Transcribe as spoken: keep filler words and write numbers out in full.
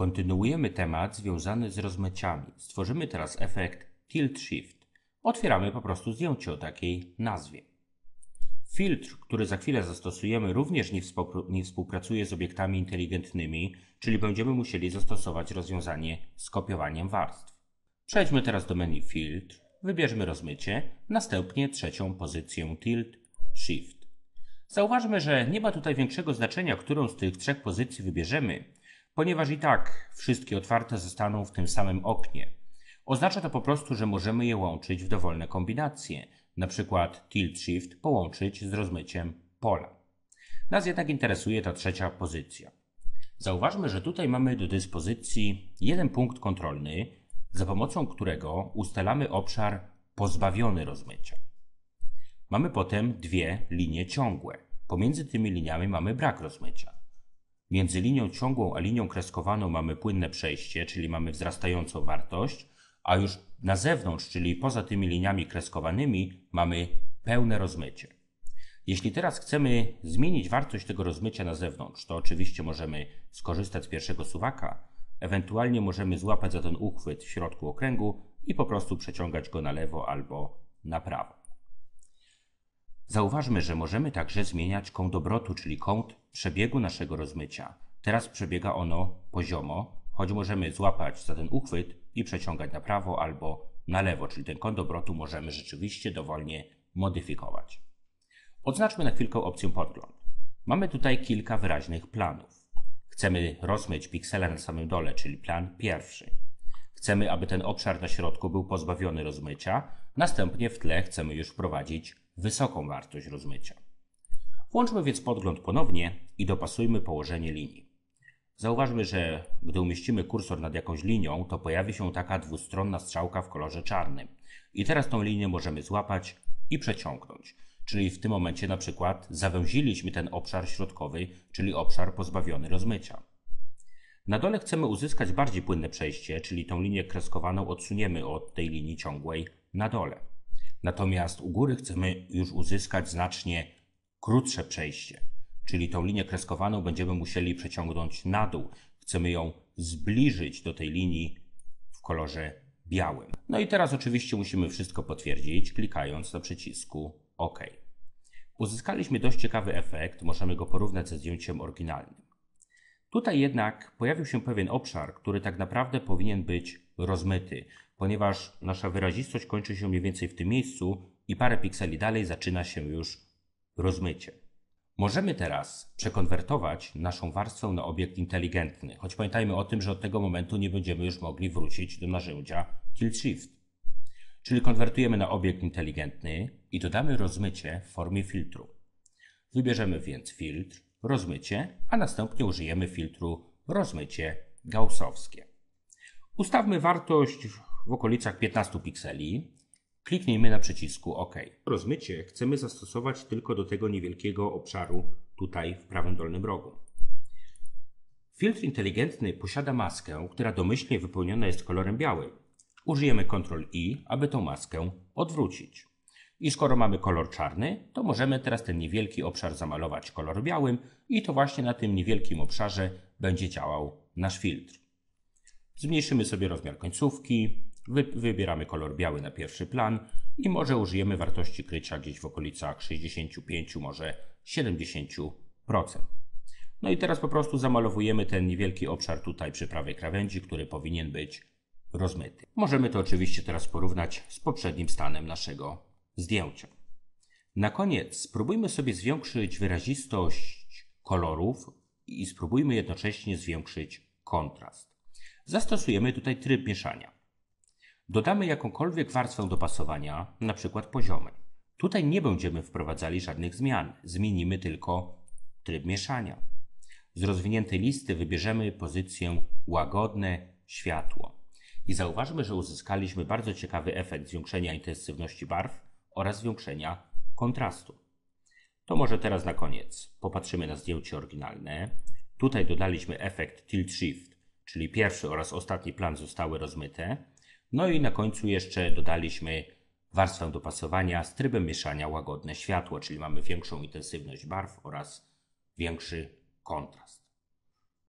Kontynuujemy temat związany z rozmyciami. Stworzymy teraz efekt Tilt-Shift. Otwieramy po prostu zdjęcie o takiej nazwie. Filtr, który za chwilę zastosujemy, również nie, nie współpracuje z obiektami inteligentnymi, czyli będziemy musieli zastosować rozwiązanie z kopiowaniem warstw. Przejdźmy teraz do menu Filtr, wybierzmy rozmycie, następnie trzecią pozycję Tilt-Shift. Zauważmy, że nie ma tutaj większego znaczenia, którą z tych trzech pozycji wybierzemy, ponieważ i tak wszystkie otwarte zostaną w tym samym oknie. Oznacza to po prostu, że możemy je łączyć w dowolne kombinacje, na przykład Tilt-Shift połączyć z rozmyciem pola. Nas jednak interesuje ta trzecia pozycja. Zauważmy, że tutaj mamy do dyspozycji jeden punkt kontrolny, za pomocą którego ustalamy obszar pozbawiony rozmycia. Mamy potem dwie linie ciągłe. Pomiędzy tymi liniami mamy brak rozmycia. Między linią ciągłą a linią kreskowaną mamy płynne przejście, czyli mamy wzrastającą wartość, a już na zewnątrz, czyli poza tymi liniami kreskowanymi, mamy pełne rozmycie. Jeśli teraz chcemy zmienić wartość tego rozmycia na zewnątrz, to oczywiście możemy skorzystać z pierwszego suwaka, ewentualnie możemy złapać za ten uchwyt w środku okręgu i po prostu przeciągać go na lewo albo na prawo. Zauważmy, że możemy także zmieniać kąt obrotu, czyli kąt przebiegu naszego rozmycia. Teraz przebiega ono poziomo, choć możemy złapać za ten uchwyt i przeciągać na prawo albo na lewo, czyli ten kąt obrotu możemy rzeczywiście dowolnie modyfikować. Odznaczmy na chwilkę opcję podgląd. Mamy tutaj kilka wyraźnych planów. Chcemy rozmyć piksele na samym dole, czyli plan pierwszy. Chcemy, aby ten obszar na środku był pozbawiony rozmycia, następnie w tle chcemy już wprowadzić wysoką wartość rozmycia. Włączmy więc podgląd ponownie i dopasujmy położenie linii. Zauważmy, że gdy umieścimy kursor nad jakąś linią, to pojawi się taka dwustronna strzałka w kolorze czarnym. I teraz tą linię możemy złapać i przeciągnąć. Czyli w tym momencie na przykład zawęziliśmy ten obszar środkowy, czyli obszar pozbawiony rozmycia. Na dole chcemy uzyskać bardziej płynne przejście, czyli tą linię kreskowaną odsuniemy od tej linii ciągłej na dole. Natomiast u góry chcemy już uzyskać znacznie krótsze przejście. Czyli tą linię kreskowaną będziemy musieli przeciągnąć na dół. Chcemy ją zbliżyć do tej linii w kolorze białym. No i teraz oczywiście musimy wszystko potwierdzić, klikając na przycisku OK. Uzyskaliśmy dość ciekawy efekt, możemy go porównać ze zdjęciem oryginalnym. Tutaj jednak pojawił się pewien obszar, który tak naprawdę powinien być rozmyty, ponieważ nasza wyrazistość kończy się mniej więcej w tym miejscu i parę pikseli dalej zaczyna się już rozmycie. Możemy teraz przekonwertować naszą warstwę na obiekt inteligentny, choć pamiętajmy o tym, że od tego momentu nie będziemy już mogli wrócić do narzędzia Tilt-Shift. Czyli konwertujemy na obiekt inteligentny i dodamy rozmycie w formie filtru. Wybierzemy więc filtr, rozmycie, a następnie użyjemy filtru rozmycie gaussowskie. Ustawmy wartość w okolicach piętnastu pikseli. Kliknijmy na przycisku OK. Rozmycie chcemy zastosować tylko do tego niewielkiego obszaru tutaj w prawym dolnym rogu. Filtr inteligentny posiada maskę, która domyślnie wypełniona jest kolorem białym. Użyjemy kontrol I, aby tą maskę odwrócić. I skoro mamy kolor czarny, to możemy teraz ten niewielki obszar zamalować kolor białym i to właśnie na tym niewielkim obszarze będzie działał nasz filtr. Zmniejszymy sobie rozmiar końcówki. Wybieramy kolor biały na pierwszy plan i może użyjemy wartości krycia gdzieś w okolicach sześćdziesięciu pięciu, może siedemdziesięciu procent. No i teraz po prostu zamalowujemy ten niewielki obszar tutaj przy prawej krawędzi, który powinien być rozmyty. Możemy to oczywiście teraz porównać z poprzednim stanem naszego zdjęcia. Na koniec spróbujmy sobie zwiększyć wyrazistość kolorów i spróbujmy jednocześnie zwiększyć kontrast. Zastosujemy tutaj tryb mieszania. Dodamy jakąkolwiek warstwę dopasowania, na przykład poziomy. Tutaj nie będziemy wprowadzali żadnych zmian, zmienimy tylko tryb mieszania. Z rozwiniętej listy wybierzemy pozycję łagodne światło. I zauważmy, że uzyskaliśmy bardzo ciekawy efekt zwiększenia intensywności barw oraz zwiększenia kontrastu. To może teraz na koniec popatrzymy na zdjęcie oryginalne. Tutaj dodaliśmy efekt Tilt-Shift, czyli pierwszy oraz ostatni plan zostały rozmyte. No i na końcu jeszcze dodaliśmy warstwę dopasowania z trybem mieszania łagodne światło, czyli mamy większą intensywność barw oraz większy kontrast.